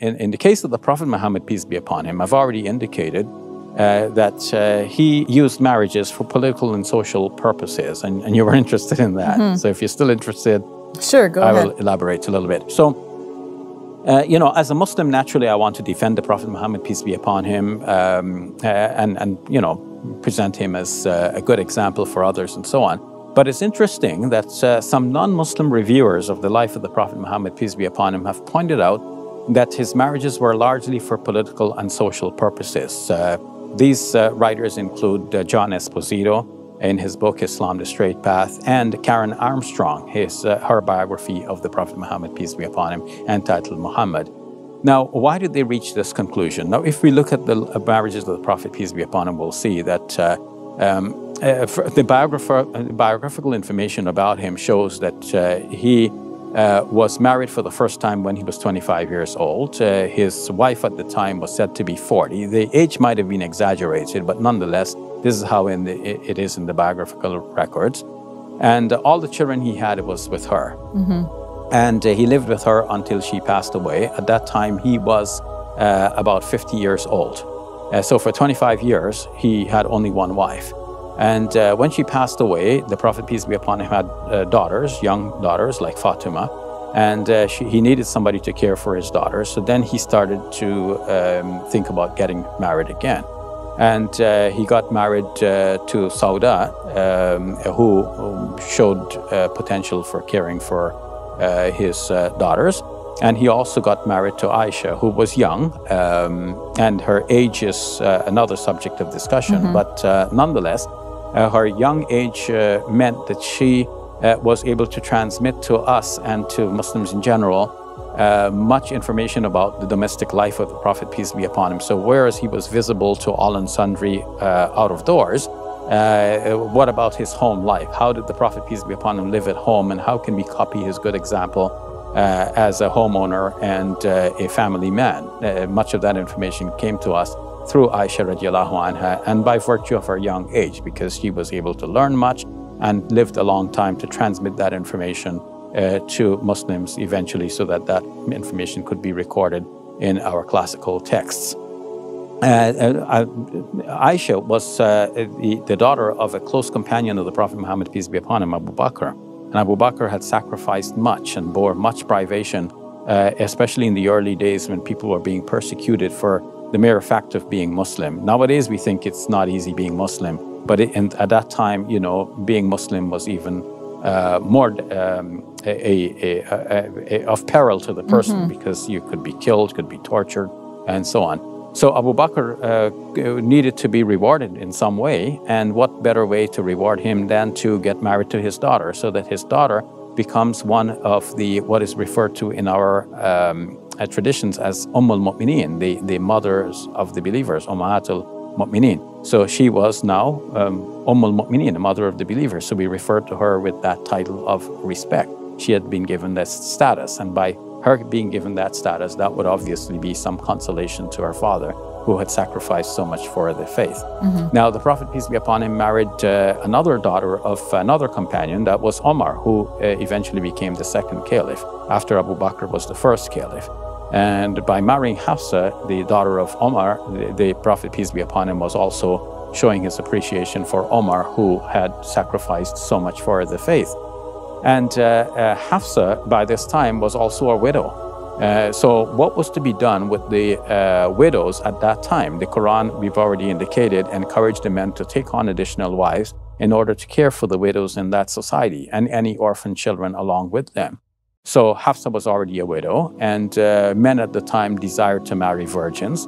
In the case of the Prophet Muhammad, peace be upon him, I've already indicated that he used marriages for political and social purposes, and you were interested in that. Mm-hmm. So if you're still interested, sure, go ahead. I will elaborate a little bit. So, you know, as a Muslim, naturally, I want to defend the Prophet Muhammad, peace be upon him, and you know, present him as a good example for others and so on. But it's interesting that some non-Muslim reviewers of the life of the Prophet Muhammad, peace be upon him, have pointed out that his marriages were largely for political and social purposes. These writers include John Esposito in his book, Islam, the Straight Path, and Karen Armstrong, her biography of the Prophet Muhammad, peace be upon him, entitled Muhammad. Now, why did they reach this conclusion? Now, if we look at the marriages of the Prophet, peace be upon him, we'll see that the biographical information about him shows that he was married for the first time when he was 25 years old. His wife at the time was said to be 40. The age might have been exaggerated, but nonetheless, this is how it is in the biographical records. And all the children he had was with her. Mm-hmm. And he lived with her until she passed away. At that time, he was about 50 years old. So for 25 years, he had only one wife. And when she passed away, the Prophet, peace be upon him, had daughters, young daughters like Fatima. And he needed somebody to care for his daughters. So then he started to think about getting married again. And he got married to Sauda, who showed potential for caring for his daughters. And he also got married to Aisha, who was young, and her age is another subject of discussion. Mm-hmm. But nonetheless, her young age meant that she was able to transmit to us and to Muslims in general much information about the domestic life of the Prophet, peace be upon him. So whereas he was visible to all and sundry out of doors, what about his home life? How did the Prophet, peace be upon him, live at home, and how can we copy his good example as a homeowner and a family man? Much of that information came to us through Aisha radiallahu anha, and by virtue of her young age, because she was able to learn much and lived a long time to transmit that information to Muslims eventually, so that that information could be recorded in our classical texts. Aisha was the daughter of a close companion of the Prophet Muhammad, peace be upon him, Abu Bakr. And Abu Bakr had sacrificed much and bore much privation, especially in the early days when people were being persecuted for the mere fact of being Muslim. Nowadays, we think it's not easy being Muslim, but at that time, you know, being Muslim was even more of peril to the person. Mm-hmm. Because you could be killed, could be tortured, and so on. So Abu Bakr needed to be rewarded in some way, and what better way to reward him than to get married to his daughter, so that his daughter becomes one of the, what is referred to in our traditions as al-Mu'mineen, the mothers of the believers, Ummatul al-Mu'mineen. So she was now al-Mu'mineen, the mother of the believers. So we refer to her with that title of respect. She had been given that status, and by her being given that status, that would obviously be some consolation to her father, who had sacrificed so much for the faith. Mm-hmm. Now, the Prophet, peace be upon him, married another daughter of another companion, that was Omar, who eventually became the second caliph, after Abu Bakr was the first caliph. And by marrying Hafsa, the daughter of Omar, the Prophet, peace be upon him, was also showing his appreciation for Omar, who had sacrificed so much for the faith. And Hafsa, by this time, was also a widow. So what was to be done with the widows at that time? The Quran, we've already indicated, encouraged the men to take on additional wives in order to care for the widows in that society, and any orphan children along with them. So Hafsa was already a widow, and men at the time desired to marry virgins.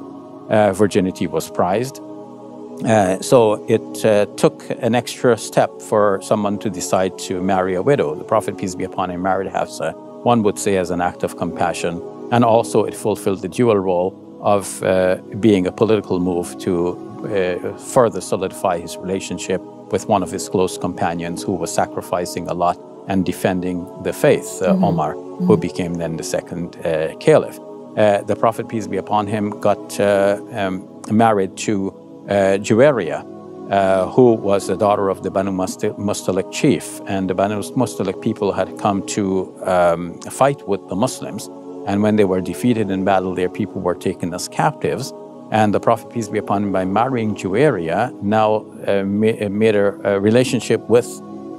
Virginity was prized. So it took an extra step for someone to decide to marry a widow. The Prophet, peace be upon him, married Hafsa, one would say as an act of compassion, and also it fulfilled the dual role of being a political move to further solidify his relationship with one of his close companions, who was sacrificing a lot and defending the faith, Omar, mm-hmm. who became then the second caliph. The Prophet, peace be upon him, got married to Juwayriya, who was the daughter of the Banu Mustaliq chief. And the Banu Mustaliq people had come to fight with the Muslims, And when they were defeated in battle, their people were taken as captives. And the Prophet, peace be upon him, by marrying Juwayriya, now made a relationship with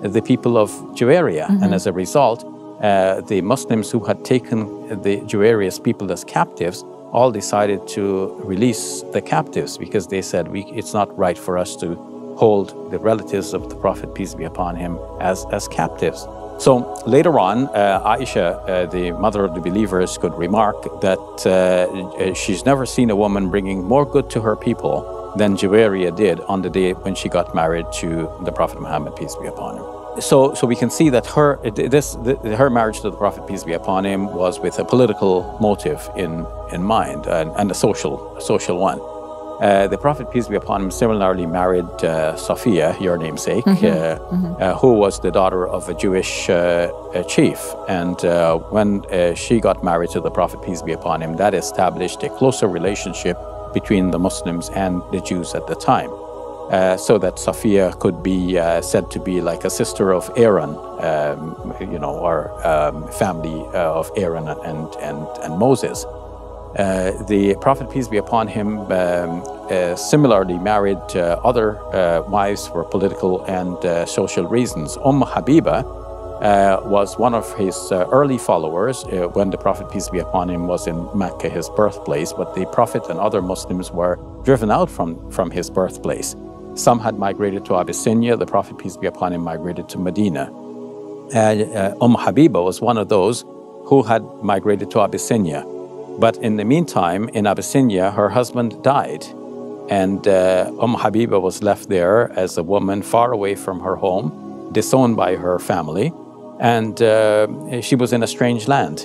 the people of Juwayriya. Mm-hmm. And as a result, the Muslims who had taken the Juwayriya's people as captives all decided to release the captives, because they said, it's not right for us to hold the relatives of the Prophet, peace be upon him, as captives. So later on, Aisha, the mother of the believers, could remark that she's never seen a woman bringing more good to her people than Juwayriya did on the day when she got married to the Prophet Muhammad, peace be upon him. So we can see that her marriage to the Prophet, peace be upon him, was with a political motive in mind, and a social one. The Prophet, peace be upon him, similarly married Safiya, your namesake, who was the daughter of a Jewish chief. And when she got married to the Prophet, peace be upon him, that established a closer relationship between the Muslims and the Jews at the time. So that Safiya could be said to be like a sister of Aaron, or family of Aaron and Moses. The Prophet, peace be upon him, similarly married other wives for political and social reasons. Habiba was one of his early followers when the Prophet, peace be upon him, was in Mecca, his birthplace, but the Prophet and other Muslims were driven out from his birthplace. Some had migrated to Abyssinia. The Prophet, peace be upon him, migrated to Medina. Habiba was one of those who had migrated to Abyssinia. But in the meantime, in Abyssinia, her husband died, and Habiba was left there as a woman far away from her home, disowned by her family, and she was in a strange land.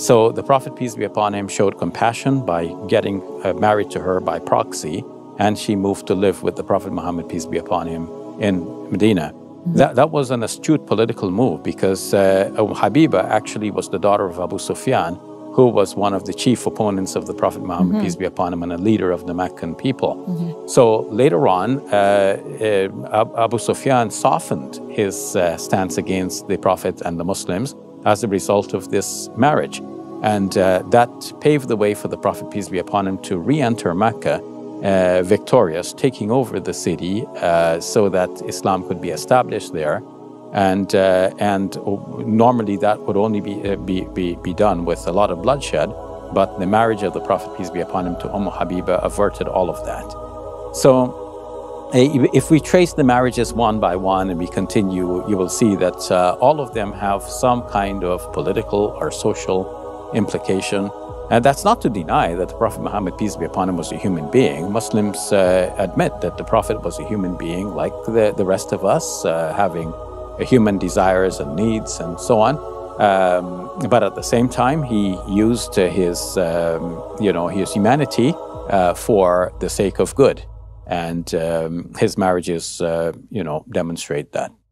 So the Prophet, peace be upon him, showed compassion by getting married to her by proxy, and she moved to live with the Prophet Muhammad, peace be upon him, in Medina. That was an astute political move, because Habiba actually was the daughter of Abu Sufyan, who was one of the chief opponents of the Prophet Muhammad, peace be upon him, and a leader of the Meccan people. So later on, Abu Sufyan softened his stance against the Prophet and the Muslims as a result of this marriage. And that paved the way for the Prophet, peace be upon him, to re-enter Mecca victorious, taking over the city so that Islam could be established there. And normally that would only be done with a lot of bloodshed, but the marriage of the Prophet, peace be upon him, to Habiba averted all of that. So if we trace the marriages one by one and we continue, you will see that all of them have some kind of political or social implication. And that's not to deny that the Prophet Muhammad, peace be upon him, was a human being. Muslims admit that the Prophet was a human being like the rest of us, having human desires and needs and so on, but at the same time he used his humanity for the sake of good, and his marriages demonstrate that.